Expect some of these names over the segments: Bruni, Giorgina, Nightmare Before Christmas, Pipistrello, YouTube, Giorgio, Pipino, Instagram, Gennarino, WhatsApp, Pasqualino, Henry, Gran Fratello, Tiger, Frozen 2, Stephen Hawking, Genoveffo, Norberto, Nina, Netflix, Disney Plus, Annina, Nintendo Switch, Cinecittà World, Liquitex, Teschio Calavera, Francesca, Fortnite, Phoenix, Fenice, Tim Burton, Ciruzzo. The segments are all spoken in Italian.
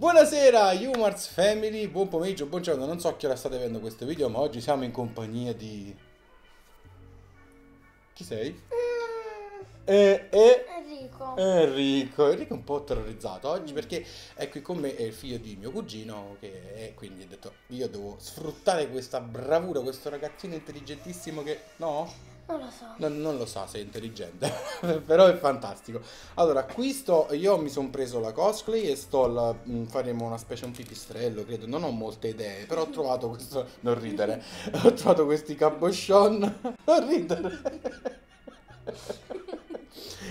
Buonasera Youmars Family, buon pomeriggio, buongiorno, non so a che ora state vedendo questo video, ma oggi siamo in compagnia di... Chi sei? Enrico. Enrico è un po' terrorizzato oggi perché è qui con me, è il figlio di mio cugino che è, quindi ho detto io devo sfruttare questa bravura, questo ragazzino intelligentissimo che... no? Non lo so. Non lo so se è intelligente, però è fantastico. Allora, qui sto, io mi sono preso la Cosclay e faremo una specie un pipistrello, credo. Non ho molte idee, però ho trovato questo... Non ridere. Ho trovato questi cabochon. Non ridere.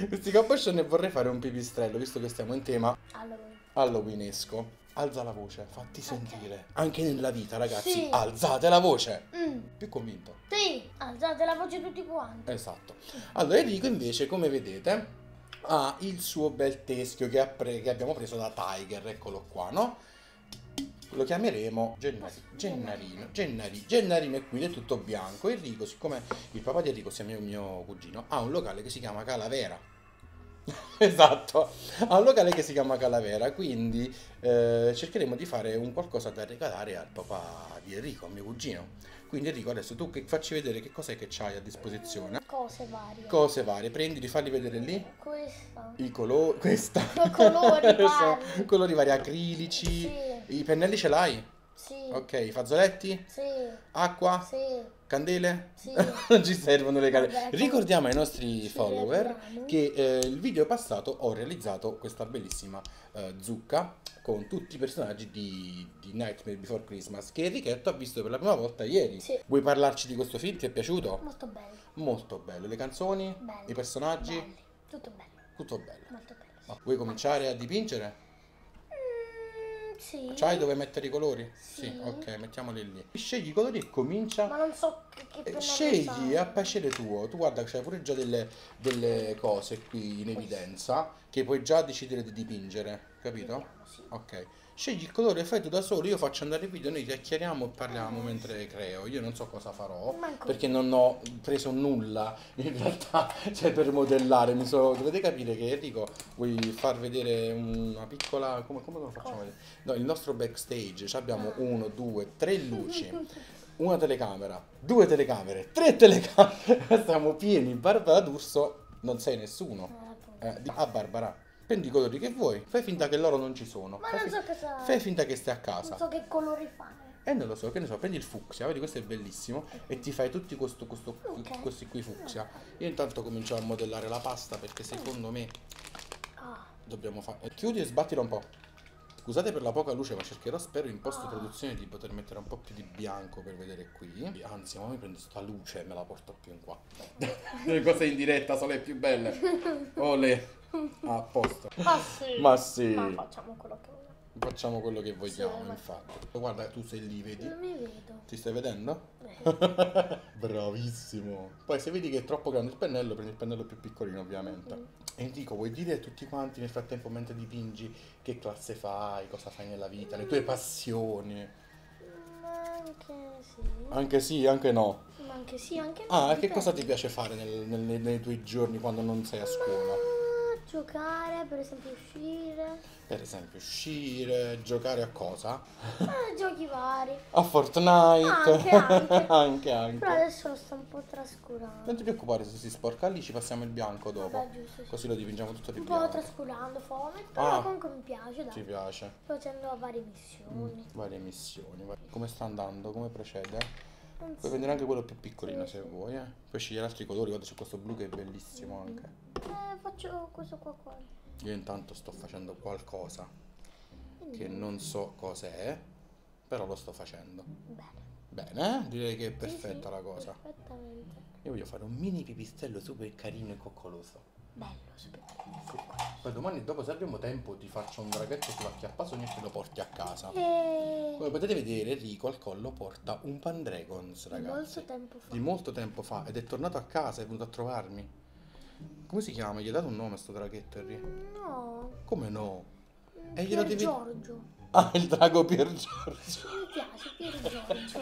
Questi cabochon e vorrei fare un pipistrello, visto che stiamo in tema. Halloween. Halloweenesco. Alza la voce, fatti sentire. Anche nella vita, ragazzi, sì. Alzate la voce. Più convinto. Sì, alzate la voce tutti quanti. Esatto. Allora Enrico invece, come vedete, ha il suo bel teschio che abbiamo preso da Tiger. Eccolo qua, no? Lo chiameremo Gennarino è qui, è tutto bianco. Enrico, siccome il papà di Enrico, sia mio cugino, ha un locale che si chiama Calavera. Esatto, ha un locale che si chiama Calavera, quindi cercheremo di fare un qualcosa da regalare al papà di Enrico, a mio cugino. Quindi Enrico, adesso tu facci vedere che cos'è che c'hai a disposizione. Cose varie. Cose varie, prendili, falli vedere lì. Questa. I colori, questa. I colori vari. Colori vari, acrilici. Sì. I pennelli ce l'hai? Sì. Ok, i fazzoletti? Sì. Acqua? Sì. Candele? Sì. Non ci servono le candele. Ricordiamo ai nostri follower che il video passato ho realizzato questa bellissima zucca con tutti i personaggi di Nightmare Before Christmas che Ricchetto ha visto per la prima volta ieri. Sì. Vuoi parlarci di questo film? Ti è piaciuto? Molto bello. Molto bello. Le canzoni? Bello. I personaggi? Belli. Tutto bello. Tutto bello. Molto bello. Sì. Vuoi cominciare a dipingere? Sì. C'hai dove mettere i colori? Sì. Sì, ok, mettiamoli lì. Scegli i colori e comincia. Ma non so che scegli a piacere tuo. Tu guarda, c'hai pure già delle cose qui in evidenza che puoi già decidere di dipingere, capito? Vediamo, sì. Ok. Scegli il colore, fai tu da solo, io faccio andare il video, noi chiacchieriamo e parliamo mentre creo. Io non so cosa farò, perché non ho preso nulla, in realtà, cioè per modellare. Dovete capire che Enrico, vuoi far vedere una piccola... Come lo facciamo vedere? No, il nostro backstage, abbiamo 1, 2, 3 luci, una telecamera, 2 telecamere, 3 telecamere. Siamo pieni, Barbara D'Urso, non sei nessuno. A Barbara. Prendi i colori che vuoi, fai finta che loro non ci sono. Ma non so cosa... Fai finta che stai a casa. Non so che colori fare. Non lo so, che ne so, prendi il fucsia, vedi questo è bellissimo. E ti fai tutti questi qui fucsia. Io intanto comincio a modellare la pasta perché secondo me dobbiamo fare... Chiudi e sbattila un po'. Scusate per la poca luce, ma cercherò, spero, in post produzione di poter mettere un po' più di bianco per vedere qui. Anzi, ma mi prendo sta luce e me la porto più in qua. Le cose in diretta sono le più belle. Ole. A posto. Ma sì. Ma sì. Ma facciamo quello che vogliamo. Facciamo quello che vogliamo, sì, infatti. Guarda, tu sei lì, vedi? Non mi vedo. Ti stai vedendo? Bravissimo. Poi se vedi che è troppo grande il pennello, prendi il pennello più piccolino, ovviamente. Enrico, vuoi dire a tutti quanti nel frattempo mentre dipingi che classe fai, cosa fai nella vita, le tue passioni? Anche sì. Anche sì, anche no. Ma anche sì, anche no. Ah, che cosa ti piace fare nei tuoi giorni quando non sei a scuola? Giocare, per esempio uscire. Per esempio uscire, giocare a cosa? Giochi vari. A Fortnite. Anche. Però adesso lo sto un po' trascurando. Non ti preoccupare, se si sporca lì ci passiamo il bianco dopo. Vabbè, giusto, sì. Così lo dipingiamo tutto di bianco. Un po' trascurando, fome, però comunque mi piace, dai. Ti piace. Facendo varie missioni. Come sta andando? Come procede? Puoi prendere anche quello più piccolino, sì, se vuoi, eh. Puoi scegliere altri colori, guarda c'è questo blu che è bellissimo anche. Faccio questo qua. Io intanto sto facendo qualcosa che non so cos'è, però lo sto facendo. Bene, direi che è perfetta, sì, la cosa. Perfettamente. Io voglio fare un mini pipistrello super carino e coccoloso. Bello, super carino. Sì. Poi domani dopo, se abbiamo tempo, ti faccio un draghetto sulla chiappasogna e te lo porti a casa. Come potete vedere, Enrico al collo porta un Pandregons, ragazzi. Di molto tempo fa. Ed è tornato a casa, è venuto a trovarmi. Come si chiama? Gli hai dato un nome a sto draghetto, Enrico? No. Come no? Pier Giorgio. Ah, il drago Pier Giorgio. Mi piace, Pier Giorgio.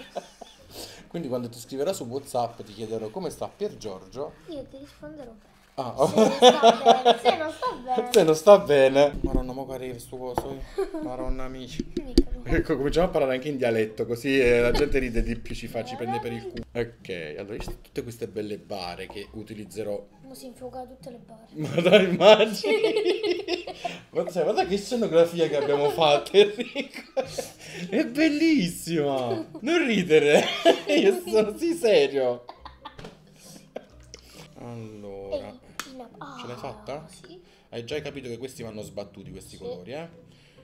Quindi quando ti scriverò su WhatsApp ti chiederò come sta Pier Giorgio. Io ti risponderò bene. Ah, ok. Se non sta bene. Se non sta bene. Maronna, mo' che arriva sto coso. Maronna, amici. Ecco, cominciamo a parlare anche in dialetto, così la gente ride di più, ci fa, ci prende per il culo. Ok, allora, tutte queste belle bare che utilizzerò. Ma si infuoca tutte le bare. Ma dai, immagini. Guarda, guarda che scenografia che abbiamo fatto, Enrico. È bellissima. Non ridere. Io sono sì serio. Allora, ce l'hai fatta? Sì. Hai già capito che questi vanno sbattuti, questi colori, eh?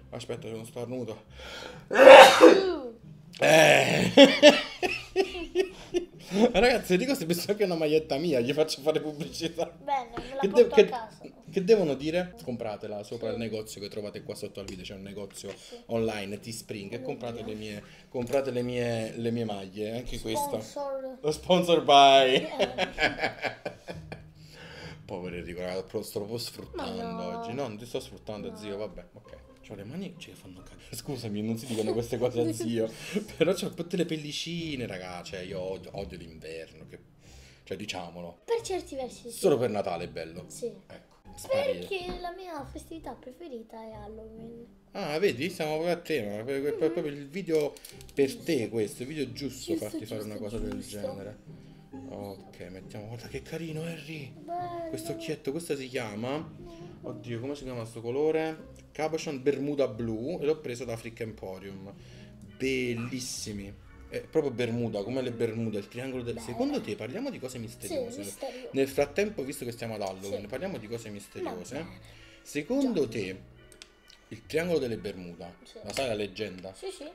Aspetta, c'è uno starnuto. Ragazzi, dico se penso che è una maglietta mia, gli faccio fare pubblicità. Bene, me la porto a casa. Che devono dire? Compratela sopra il negozio che trovate qua sotto al video, c'è un negozio online, T-Spring, e comprate le mie maglie, anche questa. Lo sponsor by. Povero Enrico, lo sto sfruttando oggi. No, non ti sto sfruttando, zio, vabbè, ok. C'ho le mani che fanno cagare. Scusami, non si dicono queste cose a zio. Però c'ho tutte le pellicine, raga. Cioè, io odio l'inverno. Che... Cioè, diciamolo. Per certi versi. Solo per Natale è bello. Sì. Ecco. Perché la mia festività preferita è Halloween. Ah, vedi? Siamo proprio a tema. Proprio il video per te, questo. Il video giusto farti fare una cosa del genere. Ok, mettiamo. Guarda che carino, Henry. Questo occhietto, questo si chiama. Oddio, come si chiama questo colore? Capuchin Bermuda Blu, e l'ho preso da Africa Emporium. Bellissimi. È proprio Bermuda, come le Bermude, il triangolo del... Beh. Secondo te parliamo di cose misteriose? Sì, nel frattempo, visto che stiamo ad Halloween, parliamo di cose misteriose. Secondo te, il triangolo delle Bermuda, la sai la leggenda? Sì, sì.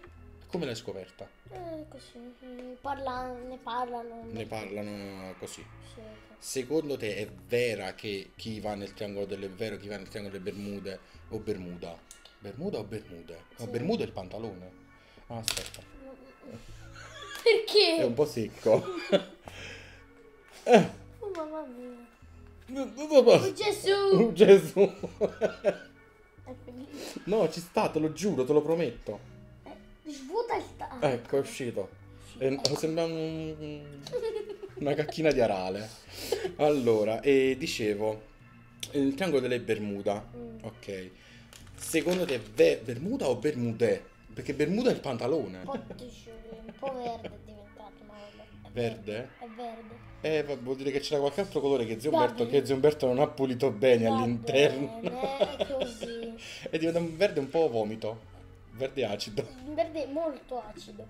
Come l'hai scoperta? Così, ne parlano così. Sì, secondo te è vera che chi va nel triangolo delle Bermude o Bermuda? Bermuda o Bermude? No, Bermuda è il pantalone. Ah, aspetta. Perché? È un po' secco. Oh mamma mia. Oh Gesù! Oh Gesù! No, ci sta, te lo giuro, te lo prometto. Svuota il tacco. Ecco, è uscito. Sembra una cacchina di arale. Allora, e dicevo, il triangolo delle Bermuda. Ok. Secondo te è Bermuda o Bermudè? Perché Bermuda è il pantalone. Un po' verde è diventato, ma vabbè. Verde? È verde. Vuol dire che c'era qualche altro colore che Zio Umberto non ha pulito bene all'interno. È così. E diventa un verde un po' vomito. Verde acido. Verde molto acido.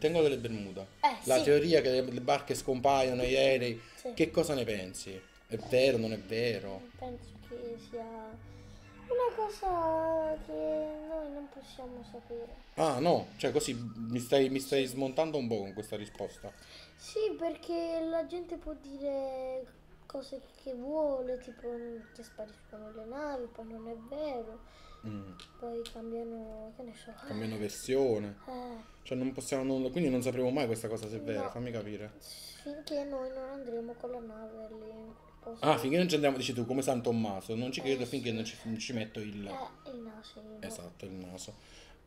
Tengo delle Bermuda. La teoria che le barche scompaiono, gli aerei. Sì. Che cosa ne pensi? È vero o non è vero? Penso che sia una cosa che noi non possiamo sapere. Ah no, cioè così mi stai smontando un po' con questa risposta. Sì, perché la gente può dire cose che vuole, tipo che spariscono le navi, poi non è vero. Poi cambiano, che ne so, cambiano versione, cioè non possiamo, quindi non sapremo mai questa cosa se è vera, fammi capire, finché noi non andremo con la nave lì. Ah, finché non ci andiamo, dici tu, come San Tommaso, non ci credo finché non ci metto il naso. Esatto, il naso.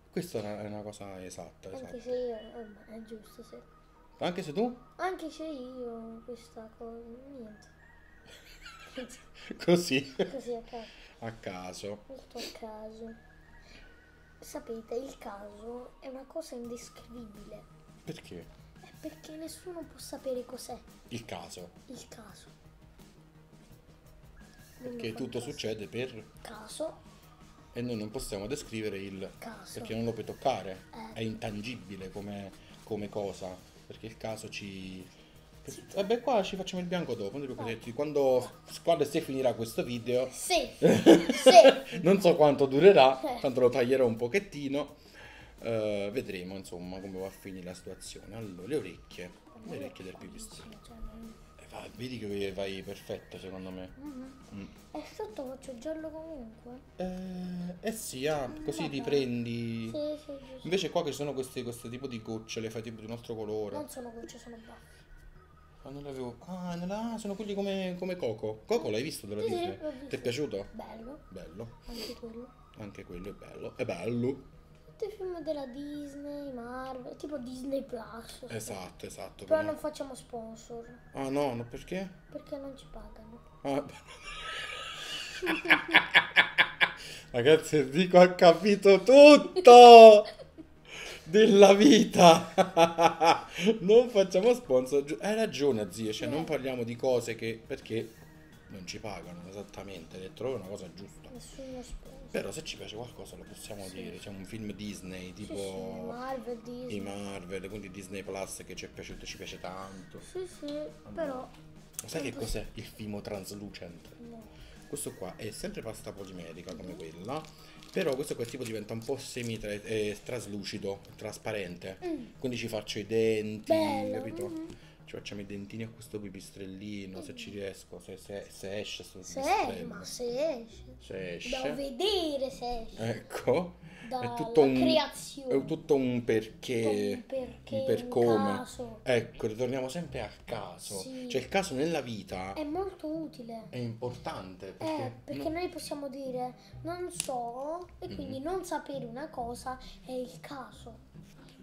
Questa è una cosa esatta, anche se io, è giusto, sì. Anche se tu? Anche se io, questa cosa, niente. Così a caso. A caso. Molto a caso. Sapete, il caso è una cosa indescrivibile. Perché? È perché nessuno può sapere cos'è. Il caso. Il caso. Perché tutto succede per caso. E noi non possiamo descrivere il caso. Perché non lo puoi toccare. È intangibile come cosa. Perché il caso ci... Vabbè, qua ci facciamo il bianco dopo. Quando se finirà questo video, non so quanto durerà, tanto lo taglierò un pochettino. Vedremo insomma come va a finire la situazione. Allora, le orecchie del pipistrello. Vedi che vai perfetta secondo me. E sotto faccio giallo comunque. Sì, così riprendi. Sì. Invece qua che sono questo tipo di gocce, le fai tipo di un altro colore. Non sono gocce, sono baffi. Ah, non l'avevo. Ah, sono quelli come Coco. Coco l'hai visto della Disney? Ti è piaciuto? Bello. Anche quello è bello. È bello. tutti i film della Disney, Marvel, tipo Disney Plus. Esatto, esatto. Però non facciamo sponsor. Ah no, no, perché? Perché non ci pagano. Ah. Ragazzi, Enrico ha capito tutto della vita. Non facciamo sponsor. Hai ragione, zia, cioè non parliamo di cose che... perché... non ci pagano, esattamente, è una cosa giusta. Nessuno sponsor. Però se ci piace qualcosa lo possiamo dire, c'è un film Disney tipo Marvel, Disney. I Marvel, quindi Disney Plus che ci è piaciuto, ci piace tanto. Sì, sì, allora, però... sai che cos'è il fimo translucent? No. Questo qua è sempre pasta polimerica come quella, però questo qua tipo diventa un po' semi-traslucido, trasparente, quindi ci faccio i denti, bello, capito? Ci facciamo i dentini a questo pipistrellino, se ci riesco, se esce sto pipistrello. Ma se esce. Da vedere se esce. Ecco. È tutto un, creazione. È tutto un perché. Un per come. Caso. Ecco, ritorniamo sempre al caso. Sì. Cioè il caso nella vita è molto utile. È importante. Perché noi possiamo dire non so, e quindi non sapere una cosa è il caso.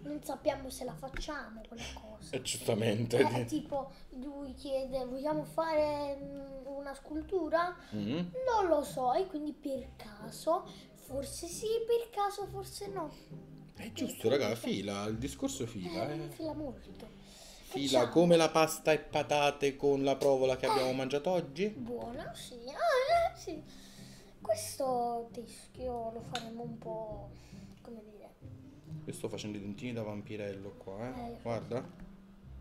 Non sappiamo se la facciamo quella cosa. Giustamente. Tipo, lui chiede, vogliamo fare una scultura? Non lo so, e quindi per caso, forse sì, per caso forse no. È giusto, raga, fila, il discorso fila. Fila molto. Fila come la pasta e patate con la provola che abbiamo mangiato oggi. Buona, sì. Ah, sì. Questo teschio lo faremo un po', come dire. Io sto facendo i dentini da vampirello qua, guarda.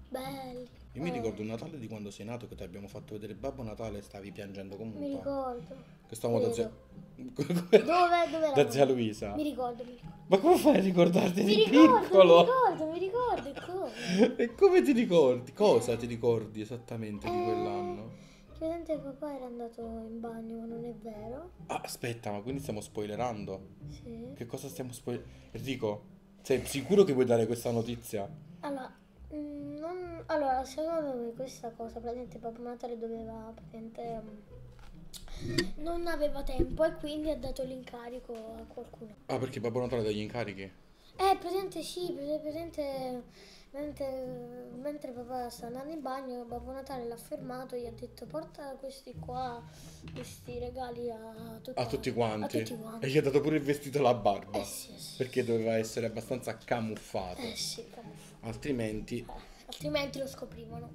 Belli. Io mi ricordo un Natale di quando sei nato che ti abbiamo fatto vedere Babbo Natale e stavi piangendo comunque. Mi ricordo. Che stavamo da zia... Dove da zia Luisa. Mi ricordo. Ma come fai a ricordarti di piccolo? Mi ricordo. E come ti ricordi? Cosa ti ricordi esattamente di quell'anno? Vedete, papà era andato in bagno, ma non è vero. Ah, aspetta, ma quindi stiamo spoilerando? Sì. Che cosa stiamo spoilerando? Enrico, sei sicuro che vuoi dare questa notizia? Allora, allora secondo me questa cosa, praticamente Babbo Natale doveva, non aveva tempo e quindi ha dato l'incarico a qualcuno. Ah, perché Babbo Natale dà gli incarichi? Praticamente sì, mentre papà sta andando in bagno, Babbo Natale l'ha fermato e gli ha detto porta questi qua, questi regali a tutti quanti. E gli ha dato pure il vestito alla Barba, perché doveva essere abbastanza camuffato, altrimenti lo scoprivano.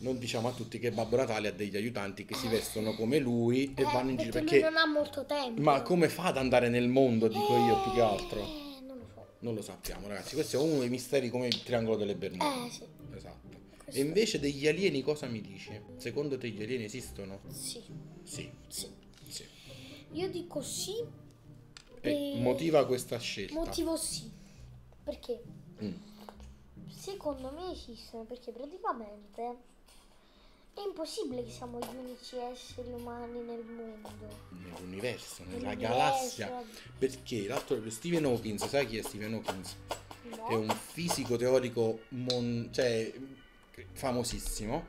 Non diciamo a tutti che Babbo Natale ha degli aiutanti che si vestono come lui e vanno in giro, perché lui non ha molto tempo. Ma come fa ad andare nel mondo, dico io, più che altro? Non lo sappiamo, ragazzi, questo è uno dei misteri come il triangolo delle Bermuda. Sì. Esatto. Questo. E invece degli alieni cosa mi dici? Secondo te gli alieni esistono? Sì. Io dico sì. E motiva questa scelta. Motivo sì. Perché? Secondo me esistono, perché praticamente è impossibile che siamo gli unici esseri umani nel mondo. Nell'universo, nella galassia. Perché l'altro, Stephen Hawking, sai chi è Stephen Hawking? No. È un fisico teorico famosissimo.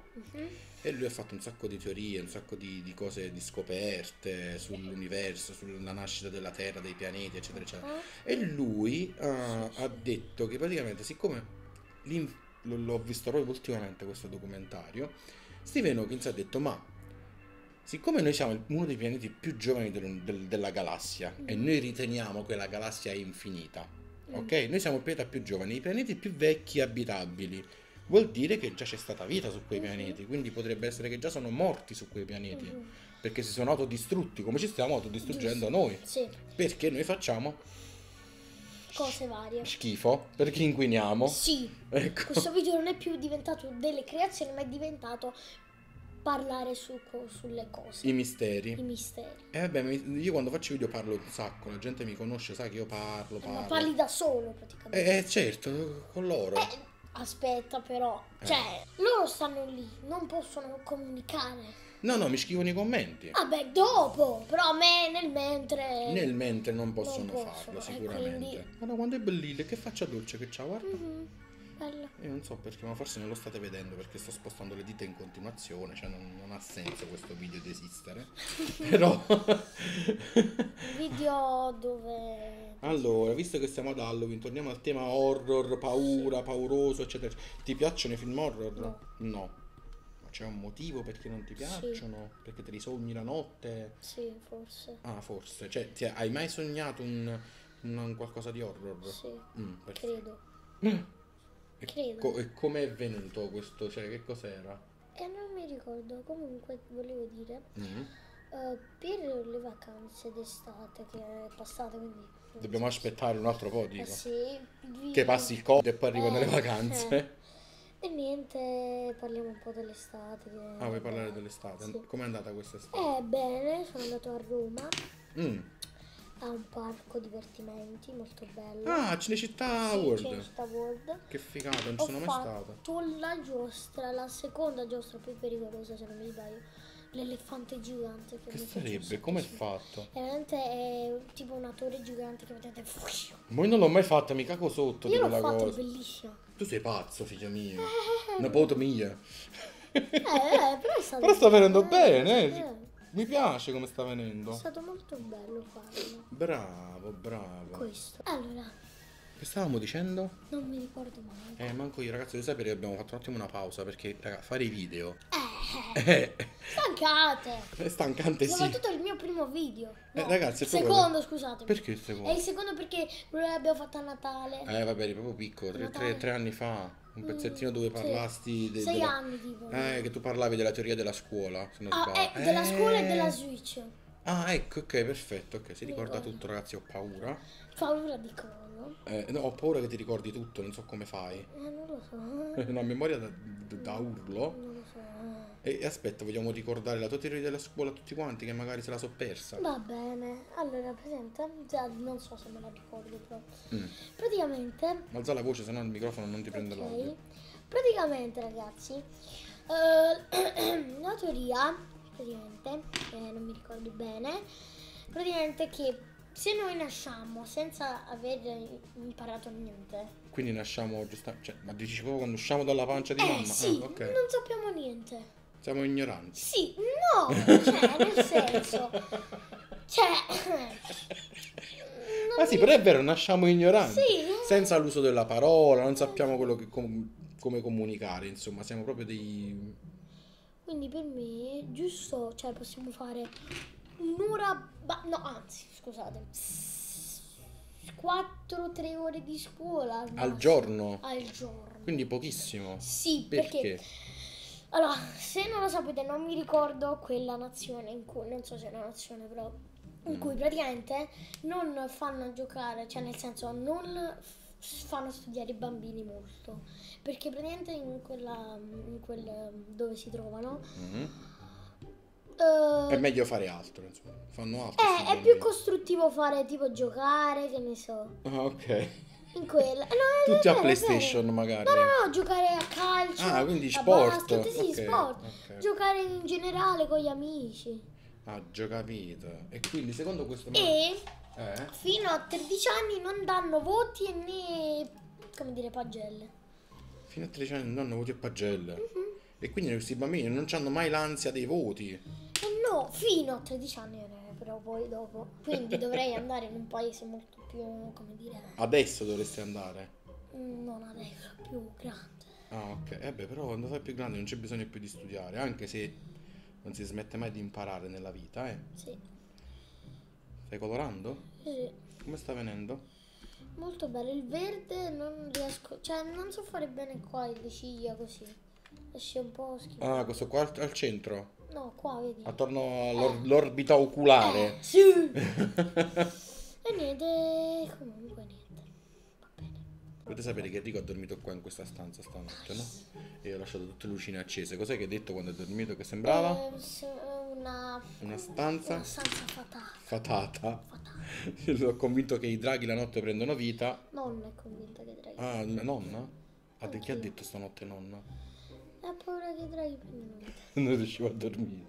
E lui ha fatto un sacco di teorie, un sacco di cose, di scoperte sull'universo, sulla nascita della Terra, dei pianeti, eccetera, eccetera. E lui ha detto che praticamente, siccome l'ho visto proprio ultimamente questo documentario, Stephen Hawking ha detto, ma siccome noi siamo uno dei pianeti più giovani della galassia e noi riteniamo che la galassia è infinita, ok? Noi siamo il pianeta più giovane, i pianeti più vecchi abitabili, vuol dire che già c'è stata vita su quei pianeti, quindi potrebbe essere che già sono morti su quei pianeti, perché si sono autodistrutti, come ci stiamo autodistruggendo noi, perché noi facciamo... cose varie. Schifo, perché inquiniamo. Sì. Ecco. Questo video non è più diventato delle creazioni, ma è diventato parlare sulle cose. I misteri. E vabbè, io quando faccio video parlo un sacco, la gente mi conosce, sa che io parlo. Ma parli da solo praticamente. Certo, con loro. Aspetta però, cioè, loro stanno lì, non possono comunicare. No, mi scrivono i commenti. Vabbè, dopo, però a me nel mentre non possono farlo, sicuramente. Quindi... guarda quanto è bellino, che faccia dolce che c'ha, guarda. Bello. Io non so perché, ma forse non lo state vedendo perché sto spostando le dita in continuazione, cioè non ha senso questo video di esistere. Però video dove... Allora, visto che siamo ad Halloween, torniamo al tema horror, paura, pauroso, eccetera. Ti piacciono i film horror? No, no. Ma c'è un motivo perché non ti piacciono? Sì. Perché te li sogni la notte? Sì, forse. Ah, forse. Cioè, hai mai sognato un qualcosa di horror? Sì, credo. E come è venuto questo? Cioè, che cos'era? Non mi ricordo. Comunque volevo dire, per le vacanze d'estate che è passata, quindi dobbiamo aspettare un altro po', dico. Sì, che passi il Covid e poi arrivano le vacanze. E niente, parliamo un po' dell'estate. Ah, vuoi parlare dell'estate? Sì. Com'è andata questa estate? Bene, sono andato a Roma. Ha un parco divertimenti molto bello. Ah, Cinecittà World. Cinecittà World. Che figata, non sono mai stata. Ho fatto la giostra, la seconda giostra più pericolosa se non mi sbaglio. L'elefante gigante. Che sarebbe? Come è fatto? Veramente è tipo una torre gigante che vedete. Ma non l'ho mai fatta, mi cago sotto. Io l'ho fatta, è bellissima. Tu sei pazzo, figlia mia. Una foto mia. Però sta venendo bene. Mi piace come sta venendo. È stato molto bello farlo. Bravo, bravo. Questo. Allora, che stavamo dicendo? Non mi ricordo mai. Manco io, ragazzi, devo sapere che abbiamo fatto un attimo una pausa perché, raga, fare i video. Stancate. È stancante, sì. Soprattutto il mio primo video. No, ragazzi, il secondo, scusate. Perché il secondo? È il secondo perché quello l'abbiamo fatto a Natale. Vabbè, eri proprio piccolo, tre anni fa. Un pezzettino dove parlasti... Sì. 6 anni tipo. Che tu parlavi della teoria della scuola. Se non della scuola e della Switch. Ah, ecco, ok, perfetto. Ok, si ricorda tutto, ragazzi, ho paura. Paura di cosa? No, ho paura che ti ricordi tutto, non so come fai. Non lo so. Una memoria da urlo. Non lo so. E aspetta, vogliamo ricordare la tua teoria della scuola a tutti quanti che magari se la so persa. Va bene. Allora, presenta. Già, non so se me la ricordo, però. Praticamente... Alza la voce, sennò il microfono non ti prende l'audio. Praticamente, ragazzi, la teoria, praticamente, non mi ricordo bene, praticamente che... Se noi nasciamo senza aver imparato niente. Quindi nasciamo giustamente. Cioè, ma dici proprio quando usciamo dalla pancia di mamma? Sì, okay. Non sappiamo niente. Siamo ignoranti. Sì, no, cioè, nel senso. Ma sì, però è vero, nasciamo ignoranti. Sì. Senza l'uso della parola, non sappiamo quello che come comunicare, insomma, siamo proprio dei. Quindi per me è giusto, cioè possiamo fare. Un'ora, no, anzi, scusate, 4-3 ore di scuola al giorno. Al giorno. Quindi pochissimo. Sì, perché allora, se non lo sapete, non mi ricordo quella nazione in cui, non so se è una nazione, però in cui praticamente non fanno giocare, cioè nel senso non fanno studiare i bambini molto, perché praticamente in quel dove si trovano è meglio fare altro, insomma. Fanno altro. È più costruttivo fare tipo giocare, che ne so. Ah, ok. In quella. No, tutti a PlayStation magari. No, giocare a calcio. Ah, quindi sport. Basket, sì, okay, sport. Okay. Giocare in generale con gli amici. Ah, già capito. E quindi secondo questo. Fino a 13 anni non danno voti né, come dire, pagelle. Fino a 13 anni non danno voti e pagelle. E quindi questi bambini non hanno mai l'ansia dei voti. No, fino a 13 anni però poi dopo. Quindi dovrei andare in un paese molto più, come dire... Adesso dovresti andare? Non adesso, più grande. Ah, ok. Beh, però quando sei più grande non c'è bisogno più di studiare, anche se non si smette mai di imparare nella vita, Sì. Stai colorando? Sì. Come sta venendo? Molto bello. Il verde non riesco... Cioè, non so fare bene qua le ciglia così. Esce un po' schifo. Ah, questo qua al centro? No, qua vedi. Attorno all'orbita oculare. Sì. E niente, comunque niente. Va bene. Potete sapere che Enrico ha dormito qua in questa stanza stanotte, no? E ho lasciato tutte le lucine accese. Cos'è che hai detto quando hai dormito che sembrava? Una stanza. Una stanza fatata. Sono convinto che i draghi la notte prendono vita. Nonna è convinta che i draghi. Ah, nonna? Chi ha detto stanotte nonna? ha paura che i draghi prendano. Non riuscivo a dormire.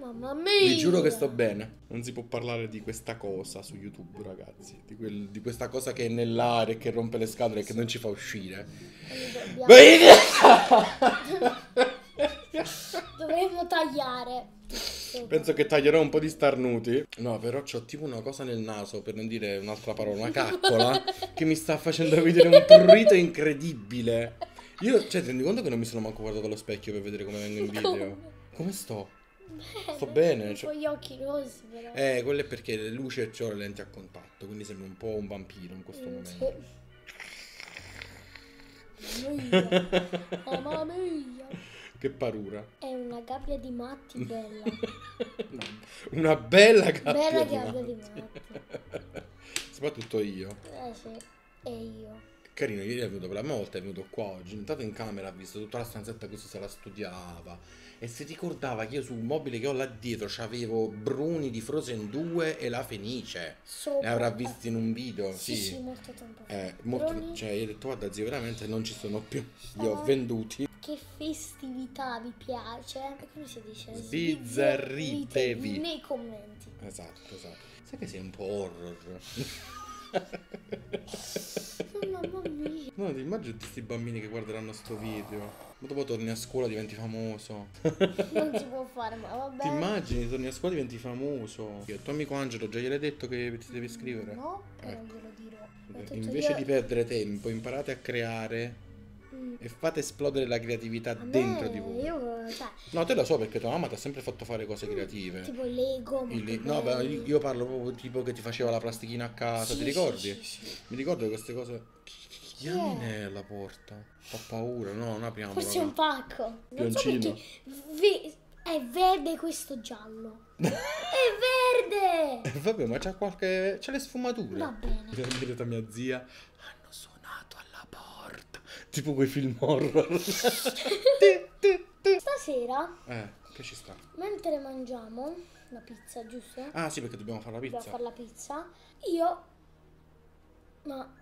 Mamma mia. Vi giuro che sto bene. Non si può parlare di questa cosa su YouTube, ragazzi. Di questa cosa che è nell'aria, che rompe le scatole e che non ci fa uscire. Dovremmo tagliare. Penso che taglierò un po' di starnuti. No, però c'ho tipo una cosa nel naso, per non dire un'altra parola, una caccola che mi sta facendo vedere un prurito incredibile. Io, cioè, ti rendi conto che non mi sono manco guardato allo specchio per vedere come vengo in video? Come sto? Beh, sto bene, cioè... con gli occhi rossi però. Quello è perché le luci e c'ho le lenti a contatto, quindi sembra un po' un vampiro in questo momento. Mamma mia. Che paura. È una gabbia di matti bella. No, una bella gabbia, bella di, gabbia matti. Di matti. Soprattutto io. Sì, e io. Carino, ieri è venuto per la prima volta, è venuto qua oggi. È entrato in camera, ha visto tutta la stanzetta così, se la studiava. E si ricordava che io sul mobile che ho là dietro c'avevo Bruni di Frozen 2 e la Fenice. Ne avrà visti in un video, sì. Sì, molto tempo fa. Molto, cioè, io ho detto, guarda zio, veramente non ci sono più. Li ho venduti. Che festività vi piace? Come si dice? Sbizzarritevi nei commenti. Esatto, esatto. Sai che sei un po' horror. Mamma mia. No, ti immagino tutti questi bambini che guarderanno sto video. Ma dopo torni a scuola e diventi famoso. Non si può fare, ma vabbè. Ti immagini, torni a scuola e diventi famoso. Io, tuo amico Angelo, già gliel'hai detto che ti devi iscrivere? No, ecco. Non glielo dirò. Invece io... di perdere tempo, imparate a creare. E fate esplodere la creatività dentro di voi. Io, cioè... No, te lo so perché tua mamma ti ha sempre fatto fare cose creative. Tipo Lego. No, beh, io parlo proprio tipo che ti faceva la plastichina a casa, sì, ti ricordi? Sì. Mi ricordo che queste cose. Chiamine la porta. Fa paura, no, non apriamo. Forse è un pacco. Non so perché. È verde questo giallo. È verde! Vabbè, ma c'ha qualche. C'ha le sfumature. Va bene. Mi ha detto mia zia. Tipo quei film horror. Stasera che ci sta? Mentre mangiamo la pizza, giusto? Ah sì, perché dobbiamo fare la pizza. Dobbiamo fare la pizza. Io ma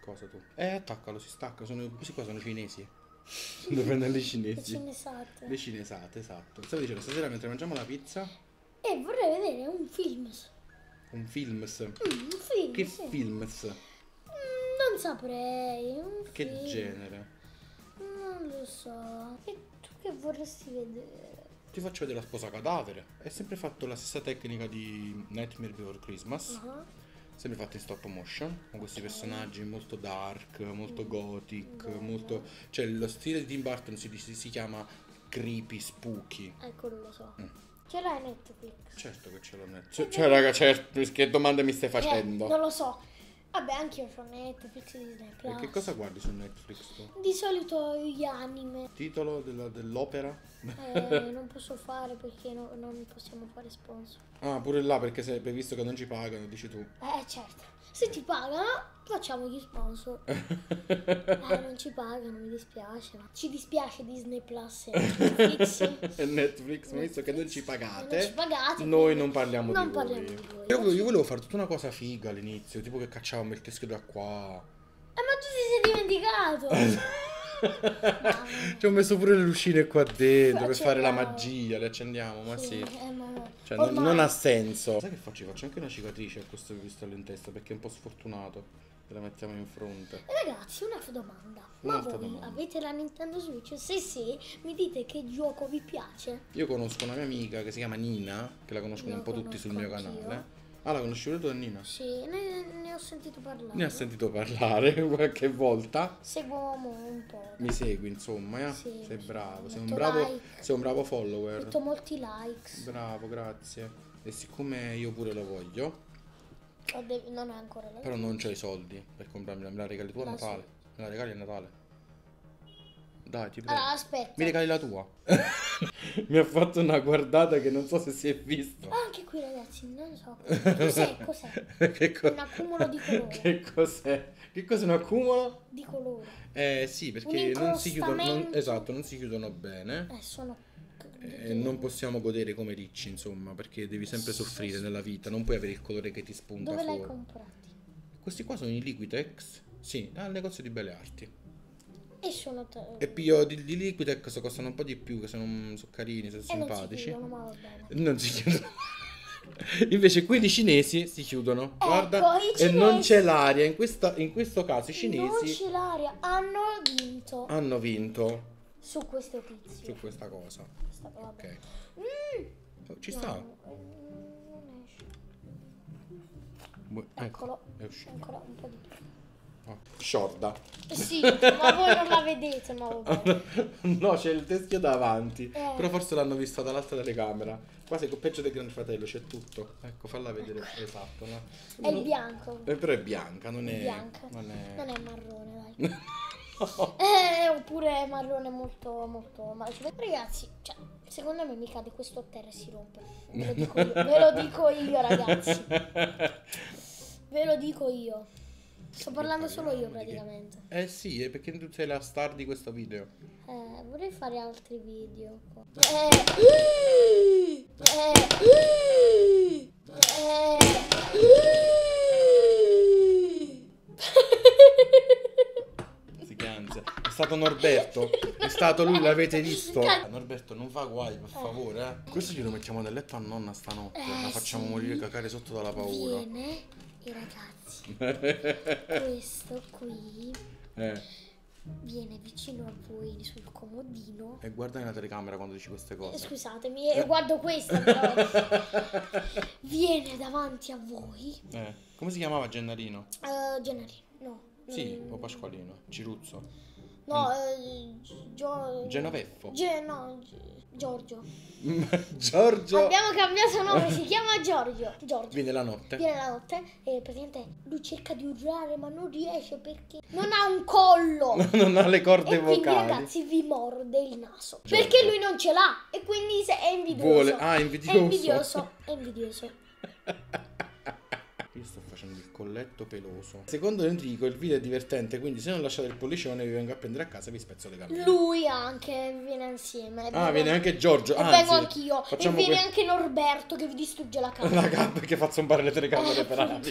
cosa tu? Attaccalo, si stacca, questi qua sono cinesi. Sono prendere le cinesi. Le cinesate. Le cinesate, esatto. Stavo dicendo, stasera mentre mangiamo la pizza e vorrei vedere un film. Un films? Un film. Che sì. Films? Non saprei. Che film. Genere? Non lo so. E tu che vorresti vedere? Ti faccio vedere La sposa cadavere. È sempre fatto la stessa tecnica di Nightmare Before Christmas. Sempre fatto in stop motion. Con questi personaggi molto dark, molto gothic, molto. Cioè lo stile di Tim Burton si chiama creepy spooky. Ecco, non lo so. Ce l'hai Netflix? Certo che ce l'ho Netflix. Cioè raga, certo, che domande mi stai facendo? Non lo so. Vabbè, anche io sono Netflix e Disney Plus. E che cosa guardi su Netflix tu? Di solito gli anime. Titolo dell'opera? Non posso fare perché non possiamo fare sponsor. Ah, pure là perché se hai visto che non ci pagano, dici tu. Certo. Se ci pagano, facciamo gli sponsor. Non ci pagano, mi dispiace. Ci dispiace Disney Plus e Netflix. E Netflix, ma visto che non ci pagate, noi non parliamo di voi. Non parliamo di voi. Io volevo fare tutta una cosa figa all'inizio, tipo che cacciavamo il teschio da qua. Ma tu ti sei dimenticato! Ci ho messo pure le lucine qua dentro per fare la magia, le accendiamo, ma sì. Cioè, non ha senso. Sai che faccio? Faccio anche una cicatrice a questo pipistrello in testa perché è un po' sfortunato. La mettiamo in fronte. Ragazzi, un'altra domanda. Ma voi avete la Nintendo Switch? Se sì, mi dite che gioco vi piace. Io conosco una mia amica che si chiama Nina, che la conoscono un po' tutti sul mio canale. Ah, la conosci pure tu, Annina? Sì, ne ho sentito parlare. Ne ho sentito parlare qualche volta. Seguo un po'. Mi segui, insomma, eh? Sì, sei bravo, sei un bravo follower. Ho avuto molti likes. Bravo, grazie. E siccome io pure lo voglio. Non è ancora la. Però non c'ho i soldi per comprarmi. Me la regali tu a Natale. Me la regali a Natale. Dai, ti prego. Ah, aspetta. Mi regali la tua. Mi ha fatto una guardata che non so se si è visto. Anche qui, ragazzi, non so. Cos'è? Un accumulo di colore. Che cos'è? Che cos'è un accumulo? Di colore. Sì, perché non si chiudono. Esatto, non si chiudono bene. Sono. Non possiamo godere come ricci, insomma, perché devi sempre soffrire nella vita. Non puoi avere il colore che ti spunta. Dove l'hai comprati? Questi qua sono i Liquitex. Sì, al negozio di belle arti. E sono e pio di Liquitex costano un po' di più, che sono, sono carini, sono simpatici. Non si chiudono, ma va bene. Non si chiudono. Invece quelli cinesi si chiudono, ecco, guarda, e non c'è l'aria. In questo caso i cinesi non c'è l'aria, hanno vinto. Hanno vinto su questo tizio, su questa cosa. Ok. Ci sta. Non esce. Eccolo. È uscito. Ancora un po' di più. Oh, sciorda. Sì, ma voi non la vedete, ma vabbè. No, c'è il teschio davanti. Però forse l'hanno vista dall'altra telecamera. Quasi peggio del Gran Fratello, c'è tutto. Ecco, falla vedere, ecco. Esatto. No? È il bianco. Però è bianca, non è bianca. Non è marrone, dai. No. Oppure è marrone molto ragazzi, cioè, secondo me mica di questo a terra si rompe. Ve lo dico io, ragazzi. Ve lo dico io. Sto parlando solo io praticamente. Eh sì, è perché tu sei la star di questo video. Vorrei fare altri video. Si canza. È stato Norberto. È stato lui, l'avete visto. Norberto non fa guai, per favore. Questo glielo mettiamo nel letto a nonna stanotte. La facciamo morire, cacare sotto dalla paura. Viene. E ragazzi, questo qui viene vicino a voi sul comodino e guarda nella telecamera quando dici queste cose. Scusatemi, guardo questa però. Viene davanti a voi. Come si chiamava Gennarino? Gennarino, no. Sì, o Pasqualino, Ciruzzo. No, Genoveffo. Giorgio. Giorgio. Abbiamo cambiato nome, si chiama Giorgio. Giorgio. Viene la notte. Viene la notte e praticamente lui cerca di urlare ma non riesce perché non ha un collo. Non ha le corde vocali. E quindi ragazzi vi morde il naso. Giorgio. Perché lui non ce l'ha e quindi è invidioso. Vuole. Ah, invidioso. È invidioso. È invidioso. Io sto facendo il colletto peloso. Secondo Enrico il video è divertente, quindi se non lasciate il pollicione vi vengo a prendere a casa e vi spezzo le gambe. Lui anche viene insieme. Ah, viene anche Giorgio. E anzi, vengo anch'io. E viene anche Norberto che vi distrugge la camera. La gamba che fa zombare le telecamere per anni.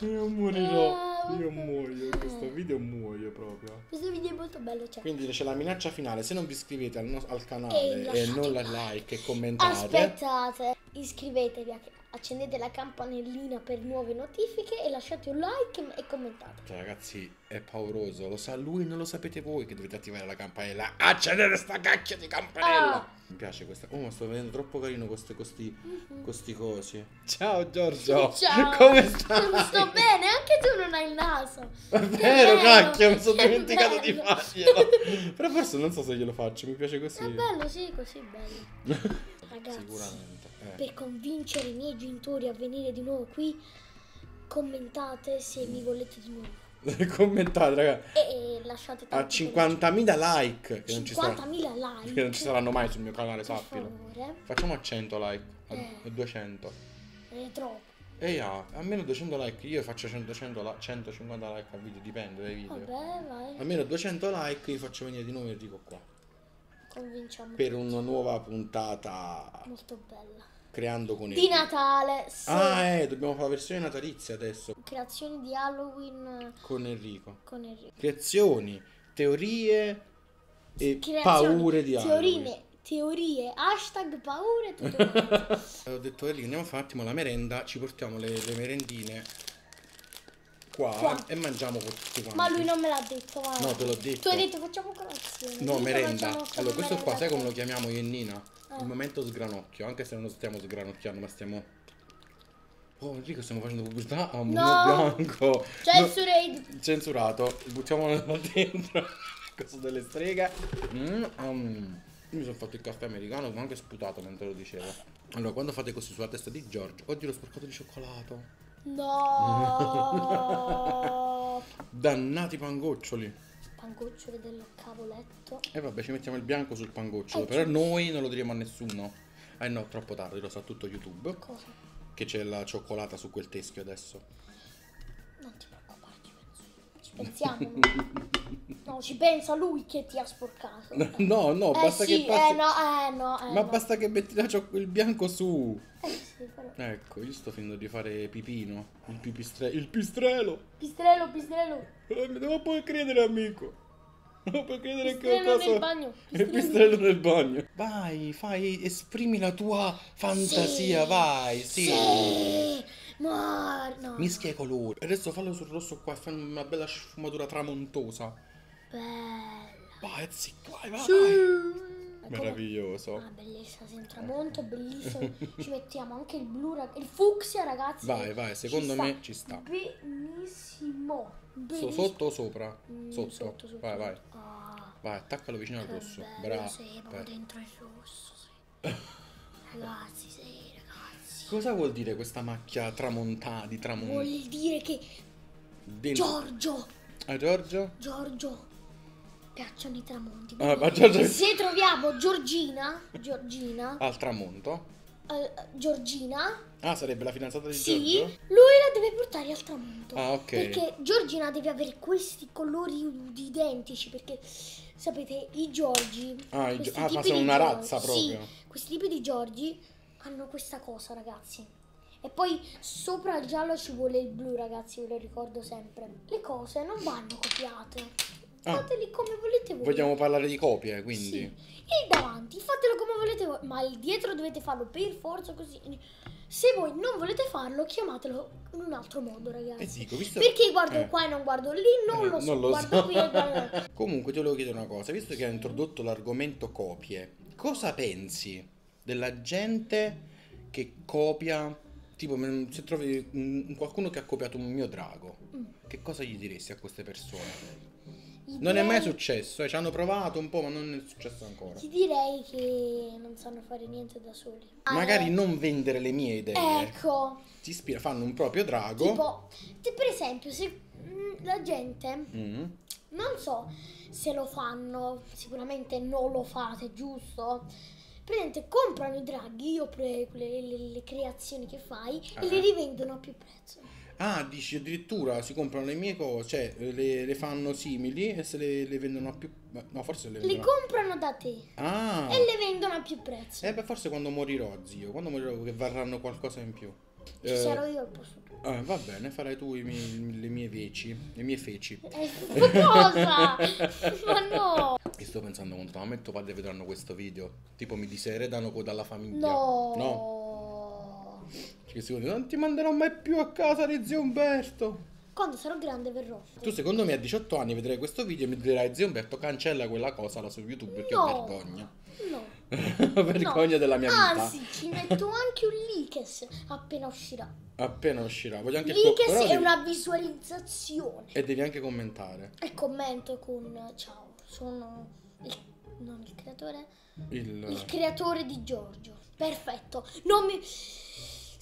Io morirò. Io muoio, questo video muoio proprio. Questo video è molto bello, cioè. Quindi c'è la minaccia finale, se non vi iscrivete al canale e non la like e commentate. Aspettate, iscrivetevi, accendete la campanellina per nuove notifiche e lasciate un like e commentate. Cioè, ragazzi, è pauroso, lo sa lui, non lo sapete voi che dovete attivare la campanella. Accendete sta cacchio di campanella. Mi piace questa. Oh, ma sto vedendo troppo carino questi cosi. Ciao Giorgio. Ciao. Come stai? Non sto bene, anche tu non hai il naso. È vero, cacchio, mi sono dimenticato di farglielo. Però forse non so se glielo faccio, mi piace così. È bello, sì, così bello. Ragazzi, sicuramente. Per convincere i miei genitori a venire di nuovo qui, commentate se mi volete di nuovo. Commentate, ragazzi. E lasciate a 50.000 like. 50.000 like. Che non ci saranno mai sul mio canale, sappilo. Facciamo a 100 like. A 200. È troppo. Almeno 200 like. Io faccio 150 like al video, dipende dai video. Vabbè, vai. Almeno 200 like, io faccio venire di nuovo e dico qua. Convinciamo. Per una nuova puntata. Molto bella. Creando con di Natale, sì. Dobbiamo fare la versione natalizia adesso. Creazioni di Halloween con Enrico. Creazioni, teorie e paure di Halloween. Teorie, hashtag paure, tutto. Ho detto Enrico, andiamo a fare un attimo la merenda, ci portiamo le merendine qua e mangiamo tutti quanti. Ma lui non me l'ha detto, guarda. No, te l'ho detto. Tu hai detto facciamo colazione. No, merenda. Allora, questo qua sai come lo chiamiamo io e Nina? Il momento sgranocchio, anche se non lo stiamo sgranocchiando, ma stiamo... Oh Enrico, stiamo facendo pubblicità a un muro bianco. Censurato. Buttiamolo dentro. Cosa delle streghe. Io mi sono fatto il caffè americano, ma anche sputato mentre lo dicevo. Allora, quando fate così sulla testa di Giorgio... Oddio, l'ho sporcato di cioccolato. No. Dannati pangoccioli. Pangocciolo del cavoletto. E vabbè, ci mettiamo il bianco sul pangocciolo. Però noi non lo diremo a nessuno. No, troppo tardi, lo sa tutto YouTube. Cosa? Che c'è la cioccolata su quel teschio adesso. Non ti preoccupare, ci penso. Ci pensiamo. No, ci penso a lui che ti ha sporcato. No, no, basta sì, che passi... ma basta che metti la il bianco su. Sì, però... Ecco, io sto finendo di fare Pipino, il pipistrello. Il pistrello. Pistrello, pistrello. Non puoi credere, amico. Non puoi credere pistrello che ho cosa. Il pistrello nel bagno. Vai, fai, esprimi la tua fantasia, sì. Vai, sì. Sì. Ma no. Mischia i colori. Adesso fallo sul rosso qua, fai una bella sfumatura tramontosa. Bella. Vai, zicco, vai, vai. Sì. Meraviglioso. Ah, bellissimo, il tramonto, bellissimo. Ci mettiamo anche il blu, il fucsia, ragazzi. Vai, vai, secondo me ci sta. Benissimo. Benissimo. Sotto o sopra? Sotto. Sotto, sotto. Vai, vai. Ah. Vai, attaccalo vicino al rosso. Bravo. Sì, dentro il rosso, sì. Ragazzi, sì, ragazzi. Cosa vuol dire questa macchia tramontata di tramonto? Vuol dire che dentro. Giorgio. A Giorgio? Giorgio piacciono i tramonti. Ma Giorgio... Se troviamo Giorgina, Giorgina al tramonto, Giorgina, ah, sarebbe la fidanzata di sì, Giorgio? Sì, lui la deve portare al tramonto. Ah, ok. Perché Giorgina deve avere questi colori identici, perché sapete i Giorgi, ma sono una razza proprio. Sì, questi tipi di Giorgi hanno questa cosa, ragazzi. E poi sopra il giallo ci vuole il blu, ragazzi, ve lo ricordo sempre. Le cose non vanno copiate. Fateli come volete voi. Vogliamo parlare di copie, quindi. Sì. Il davanti, fatelo come volete voi. Ma il dietro dovete farlo per forza così. Se voi non volete farlo, chiamatelo in un altro modo, ragazzi. Dico, visto... Perché guardo qua e non guardo lì, non lo so. Qui e guardo... Comunque ti volevo chiedere una cosa. Visto che hai introdotto l'argomento copie, cosa pensi della gente che copia... Tipo, se trovi qualcuno che ha copiato un mio drago, che cosa gli diresti a queste persone? Non è mai successo, ci hanno provato un po', ma non è successo ancora. Ti direi che non sanno fare niente da soli. Magari non vendere le mie idee. Ecco. Ti ispira, fanno un proprio drago. Tipo, per esempio, se la gente, non so se lo fanno, sicuramente non lo fate, giusto? Praticamente comprano i draghi o le creazioni che fai e le rivendono a più prezzo. Ah, dici addirittura si comprano le mie cose, cioè le fanno simili e se le vendono a più... No, forse le vendono... Le comprano da te e le vendono a più prezzo. Beh, forse quando morirò, zio, quando morirò che varranno qualcosa in più. Ci sarò io al posto tuo. Va bene, farai tu le mie feci. Cosa? Ma no! E sto pensando, quando mamma e tuo padre vedranno questo video, tipo mi diseredano dalla famiglia. No! No! Perché secondo me non ti manderò mai più a casa di zio Umberto. Quando sarò grande verrò. Tu secondo me a 18 anni vedrai questo video e mi dirai, zio Umberto, cancella quella cosa là su YouTube perché ho vergogna. No. Vergogna della mia vita. Anzi, ci metto anche un Liquitex appena uscirà. Appena uscirà. Voglio anche Liquitex è devi... una visualizzazione. E devi anche commentare. E commento con ciao, sono il creatore. Il creatore di Giorgio. Perfetto. Non mi...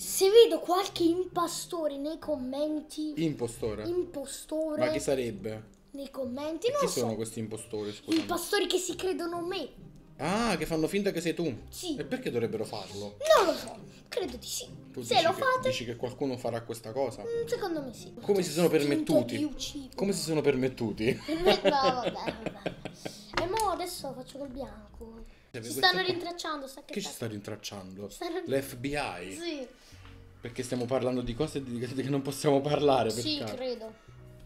Se vedo qualche impastore nei commenti. Impostore. Impostore. Ma chi sarebbe? Nei commenti non so. Chi sono questi impostori? Scusami. Impastori che si credono me. Ah, che fanno finta che sei tu? Sì. E perché dovrebbero farlo? Non lo so, credo di sì. Tu se lo fate... Dici che qualcuno farà questa cosa? Secondo me sì. Come si sono permettuti? Come si sono permettuti? No, vabbè. E mo adesso faccio col bianco. Ci stanno rintracciando, sa che... Chi ci sta rintracciando? L'FBI? Sì. Perché stiamo parlando di cose che non possiamo parlare. Sì, credo.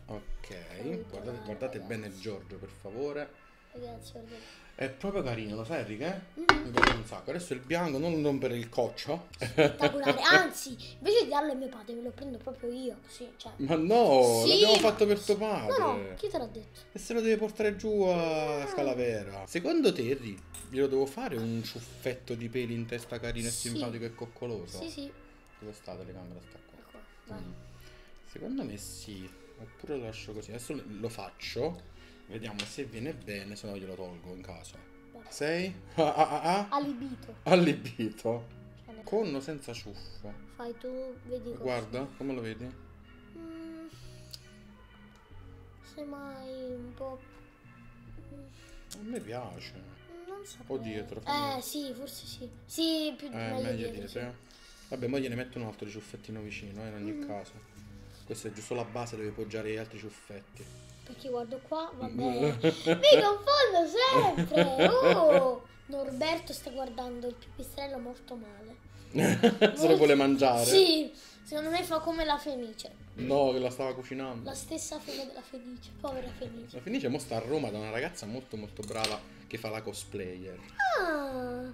Ok, guardate bene Giorgio, per favore. Ragazzi, guardate. È proprio carino, lo sai Enrico? Mi piace un sacco. Adesso il bianco, non rompere il coccio. Spettacolare, anzi, invece di darlo a mio padre, me lo prendo proprio io. Sì, cioè. Ma no, sì, l'abbiamo fatto per tuo padre. No, chi te l'ha detto? E se lo deve portare giù a Calavera. Secondo te, Enrico, glielo devo fare un ciuffetto di peli in testa carino e simpatico e coccoloso? Sì, sì. Dove sta la telecamera? Sta qua. Vai. Secondo me sì, oppure lo lascio così. Adesso lo faccio. Vediamo se viene bene, se no glielo tolgo in caso. Sei? Allibito. Allibito. Con o senza ciuffo? Fai tu, vedi cosa. Guarda, come lo vedi? Semmai un po'... A me piace. Non so. O dietro. Fammi... sì, forse sì. Sì, più meglio dietro. Vabbè, mo gliene metto un altro ciuffettino vicino, in ogni caso. Questa è giusto la base, dove poggiare gli altri ciuffetti. Perché guardo qua, vabbè. Mi confondo sempre. Oh, Norberto sta guardando il pipistrello molto male. Se lo vuole mangiare. Sì, secondo me fa come la Fenice. No, che la stava cucinando. La stessa figlia della Fenice, povera Fenice. La Fenice mo sta a Roma da una ragazza molto molto brava che fa la cosplayer. Ah.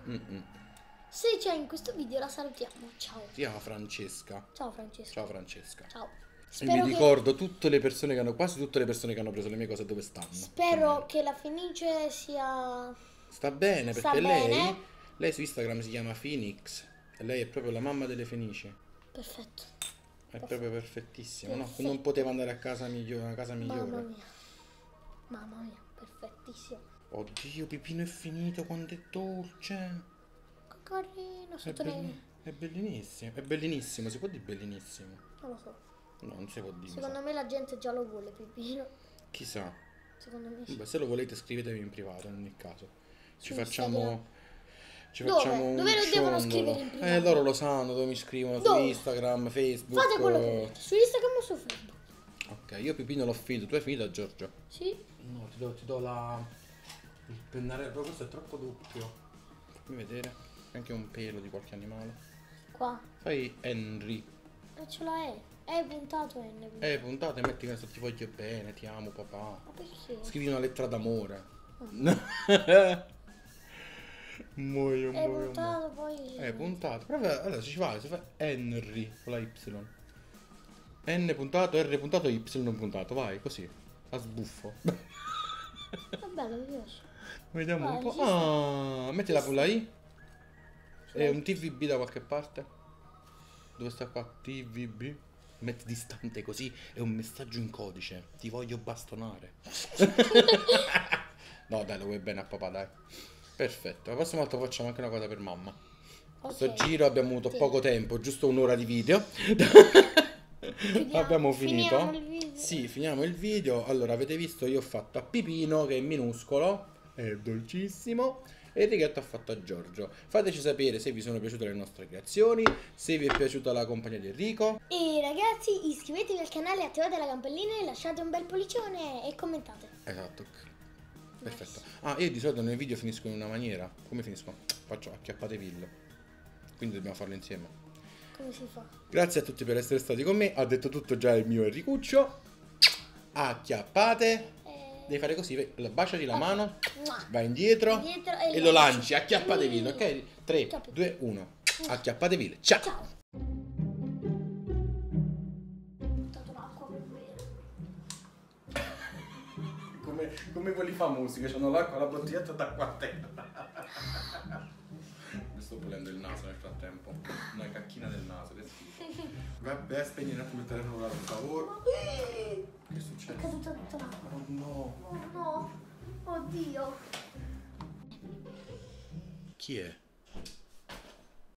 Se c'è in questo video la salutiamo. Ciao. Si chiama Francesca. Ciao Francesca. Ciao Francesca. Ciao. Spero, mi ricordo, tutte le persone che hanno, quasi tutte le persone che hanno preso le mie cose, dove stanno. Spero che la Fenice sia... sta bene, perché lei su Instagram si chiama Phoenix e lei è proprio la mamma delle Fenice. Perfetto. È proprio perfettissima. Perfetto. No, non poteva andare a casa migliore, una casa migliore. Mamma mia, perfettissima. Oddio, Pipino è finito, quanto è dolce. Carino, è bellinissimo, si può dire bellinissimo? Non lo so. No, non si può dire. Secondo me la gente già lo vuole, Pipino. Chissà. Secondo me sì. Beh, se lo volete scrivetemi in privato, in ogni caso. Ci facciamo... Dove lo devono scrivere in privato? Loro lo sanno dove mi scrivono, su Instagram, Facebook. Fate quello che volete, su Instagram o su Facebook. Ok, io Pipino l'ho finito, tu hai finito Giorgio? Sì. No, ti do la... il pennarello, però questo è troppo doppio. Fammi vedere, anche un pelo di qualche animale. Qua. Fai Henry. Ma ce l'ha E puntato N. E puntato e metti questo, ti voglio bene, ti amo papà. Ma perché? Scrivi una lettera d'amore. Muoio, muoio. È puntato, poi... è puntato. Però allora se ci vai, si fa Henry con la Y. N puntato, R puntato, Y puntato. Vai, così. A sbuffo. Vabbè, non mi piace. Vediamo vai, un po'. Ah, mettila con la I. È un TVB da qualche parte. Dove sta qua? TVB. Metti distante così. È un messaggio in codice. Ti voglio bastonare. No dai, lo vuoi bene a papà, dai. Perfetto, la prossima volta facciamo anche una cosa per mamma. Questo giro abbiamo avuto poco tempo, giusto un'ora di video. Abbiamo finito. Finiamo il video. Sì, finiamo il video. Allora, avete visto, io ho fatto a Pipino, che è minuscolo, è dolcissimo, e il Ricchetto ha fatto a Giorgio. Fateci sapere se vi sono piaciute le nostre creazioni, se vi è piaciuta la compagnia di Enrico. E ragazzi, iscrivetevi al canale, attivate la campellina e lasciate un bel pollicione e commentate. Esatto. Perfetto. Ah, io di solito nei video finisco in una maniera. Come finisco? Faccio acchiappatevillo. Quindi dobbiamo farlo insieme. Come si fa? Grazie a tutti per essere stati con me. Ha detto tutto già il mio Enricuccio. Acchiappate. Devi fare così, baciati la mano, vai indietro, e lo lanci, acchiappatevillo, ok? 3, 2, 1, acchiappatevillo, ciao! Ciao! Come quelli famosi che hanno l'acqua, la bottiglietta d'acqua a terra. Mi sto pulendo il naso nel frattempo, una cacchina del naso, che schifo. Vabbè, spegni un attimo il telefono, per favore. Che succede? È caduta tutta l'acqua. Oh no. Oh no. Oddio. Chi è?